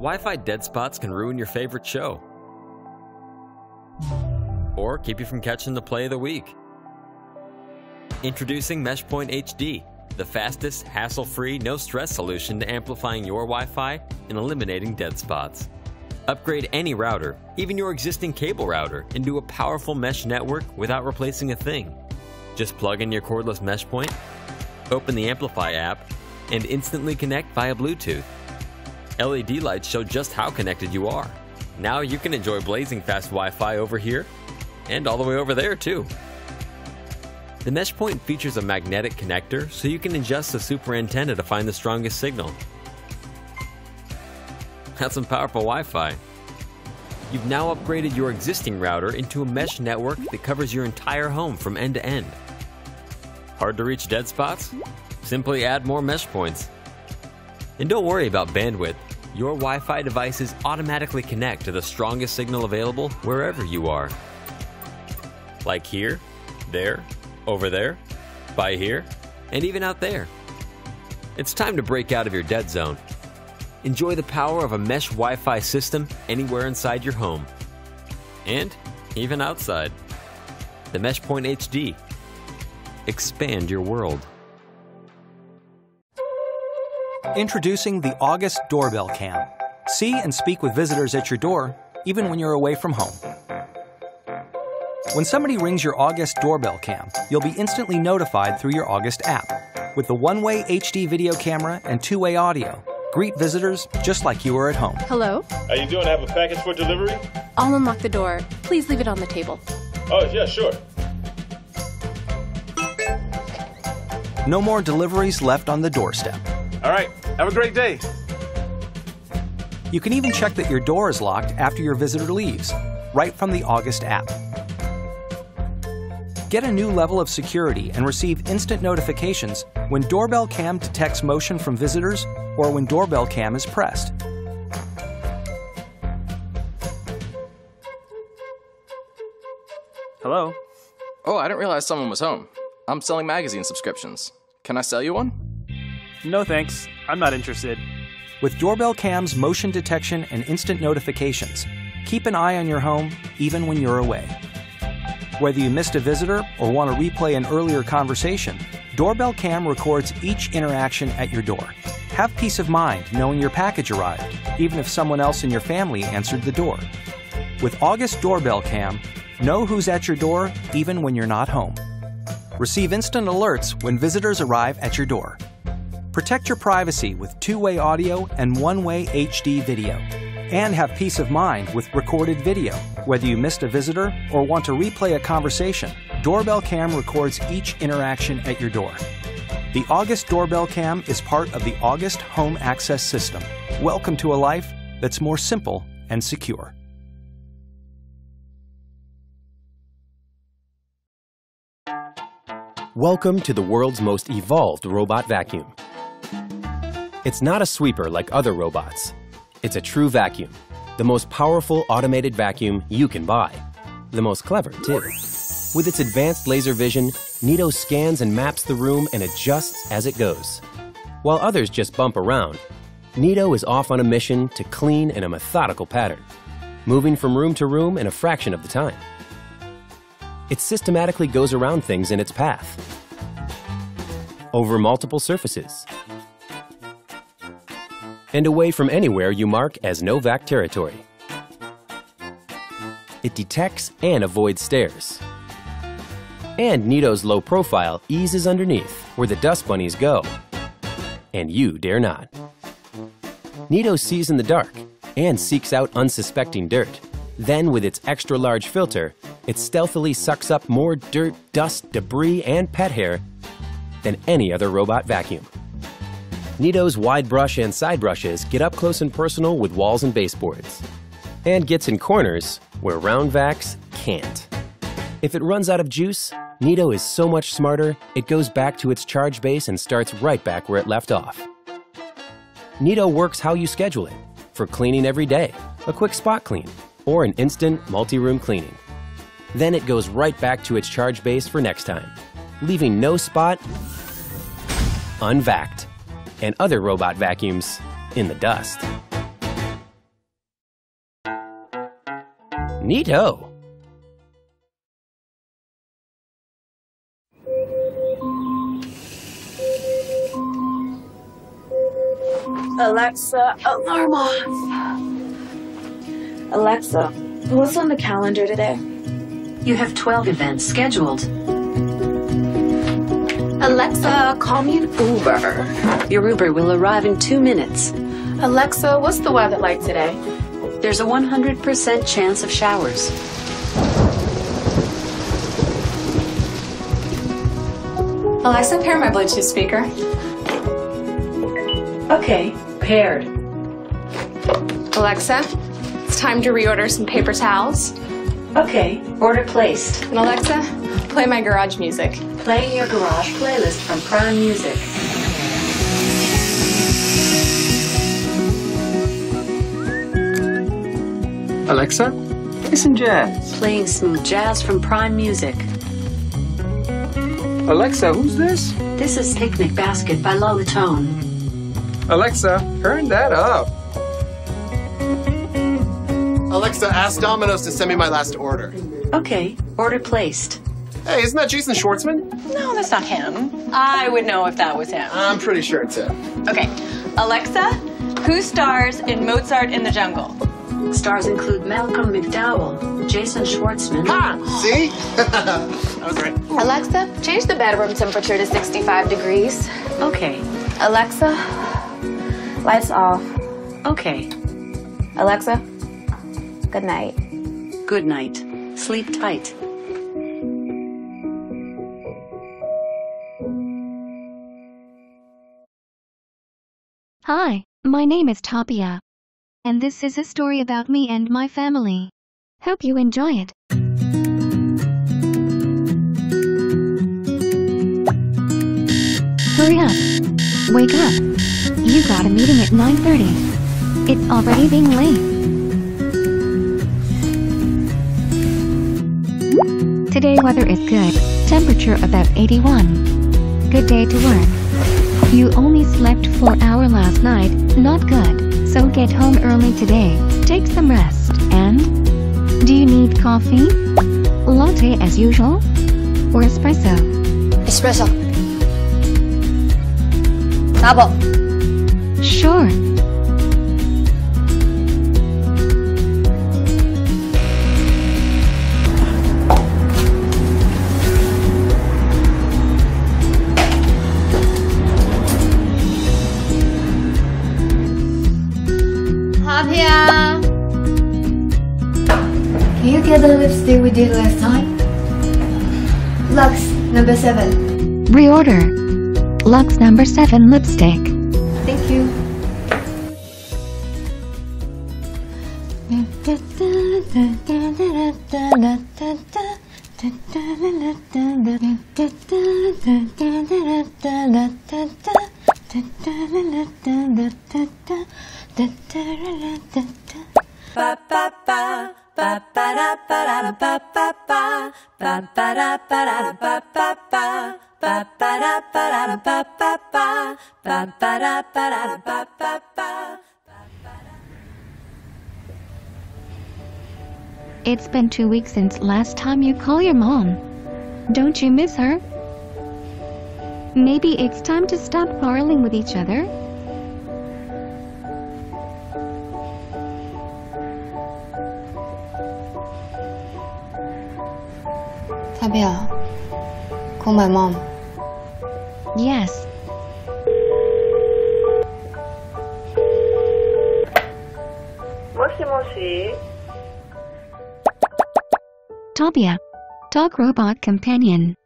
Wi-Fi dead spots can ruin your favorite show, or keep you from catching the play of the week. Introducing MeshPoint HD, the fastest, hassle-free, no-stress solution to amplifying your Wi-Fi and eliminating dead spots. Upgrade any router, even your existing cable router, into a powerful mesh network without replacing a thing. Just plug in your cordless MeshPoint, open the Amplify app, and instantly connect via Bluetooth. LED lights show just how connected you are. Now you can enjoy blazing fast Wi-Fi over here, and all the way over there too. The MeshPoint features a magnetic connector, so you can adjust the super antenna to find the strongest signal. That's some powerful Wi-Fi. You've now upgraded your existing router into a mesh network that covers your entire home from end to end. Hard to reach dead spots? Simply add more mesh points. And don't worry about bandwidth. Your Wi-Fi devices automatically connect to the strongest signal available wherever you are. Like here, there, over there, by here, and even out there. It's time to break out of your dead zone. Enjoy the power of a mesh Wi-Fi system anywhere inside your home, and even outside. The MeshPoint HD. Expand your world. Introducing the August Doorbell Cam. See and speak with visitors at your door, even when you're away from home. When somebody rings your August Doorbell Cam, you'll be instantly notified through your August app. With the one-way HD video camera and two-way audio, greet visitors just like you were at home. Hello? How you doing? I have a package for delivery. I'll unlock the door. Please leave it on the table. Oh, yeah, sure. No more deliveries left on the doorstep. All right, have a great day. You can even check that your door is locked after your visitor leaves, right from the August app. Get a new level of security and receive instant notifications when Doorbell Cam detects motion from visitors or when Doorbell Cam is pressed. Hello? Oh, I didn't realize someone was home. I'm selling magazine subscriptions. Can I sell you one? No thanks, I'm not interested. With Doorbell Cam's motion detection and instant notifications, keep an eye on your home even when you're away. Whether you missed a visitor or want to replay an earlier conversation, Doorbell Cam records each interaction at your door. Have peace of mind knowing your package arrived, even if someone else in your family answered the door. With August Doorbell Cam, know who's at your door even when you're not home. Receive instant alerts when visitors arrive at your door. Protect your privacy with two-way audio and one-way HD video. And have peace of mind with recorded video. Whether you missed a visitor or want to replay a conversation, Doorbell Cam records each interaction at your door. The August Doorbell Cam is part of the August Home Access System. Welcome to a life that's more simple and secure. Welcome to the world's most evolved robot vacuum. It's not a sweeper like other robots. It's a true vacuum, the most powerful automated vacuum you can buy. The most clever, too. With its advanced laser vision, Neato scans and maps the room and adjusts as it goes. While others just bump around, Neato is off on a mission to clean in a methodical pattern, moving from room to room in a fraction of the time. It systematically goes around things in its path, over multiple surfaces, and away from anywhere you mark as no-vac territory. It detects and avoids stairs. And Neato's low profile eases underneath, where the dust bunnies go, and you dare not. Neato sees in the dark and seeks out unsuspecting dirt. Then, with its extra-large filter, it stealthily sucks up more dirt, dust, debris, and pet hair than any other robot vacuum. Neato's wide brush and side brushes get up close and personal with walls and baseboards, and gets in corners where round vacs can't. If it runs out of juice, Neato is so much smarter, it goes back to its charge base and starts right back where it left off. Neato works how you schedule it, for cleaning every day, a quick spot clean, or an instant multi-room cleaning. Then it goes right back to its charge base for next time, leaving no spot unvacked, and other robot vacuums in the dust. Neato! Alexa, alarm off. Alexa, what's on the calendar today? You have 12 events scheduled. Alexa, call me an Uber. Your Uber will arrive in 2 minutes. Alexa, what's the weather like today? There's a 100% chance of showers. Alexa, pair my Bluetooth speaker. Okay, paired. Alexa, it's time to reorder some paper towels. Okay, order placed. And Alexa, play my garage music. Play your garage playlist from Prime Music. Alexa, play some jazz. Playing smooth jazz from Prime Music. Alexa, who's this? This is Picnic Basket by Lolatone. Alexa, turn that up. Alexa, ask Domino's to send me my last order. Okay, order placed. Hey, isn't that Jason Schwartzman? No, that's not him. I would know if that was him. I'm pretty sure it's him. Okay, Alexa, who stars in Mozart in the Jungle? Stars include Malcolm McDowell, Jason Schwartzman. Ha! See? I was right. Alexa, change the bedroom temperature to 65 degrees. Okay. Alexa, lights off. Okay. Alexa, good night. Good night. Sleep tight. Hi, my name is TAPIA. And this is a story about me and my family. Hope you enjoy it. Hurry up. Wake up. You got a meeting at 9:30. It's already being late. Today weather is good. Temperature about 81. Good day to work. You only slept for an hour last night, not good. So get home early today, take some rest, and... Do you need coffee? Latte as usual? Or espresso? Espresso. Double. Sure. Tapia! Can you get the lipstick we did last time? Lux, number 7. Reorder. Lux number 7 lipstick. Thank you. It's been 2 weeks since last time you call your mom. Don't you miss her? Maybe it's time to stop quarreling with each other. Tapia, call my mom. Yes. Moshi moshi. Tapia, talk robot companion.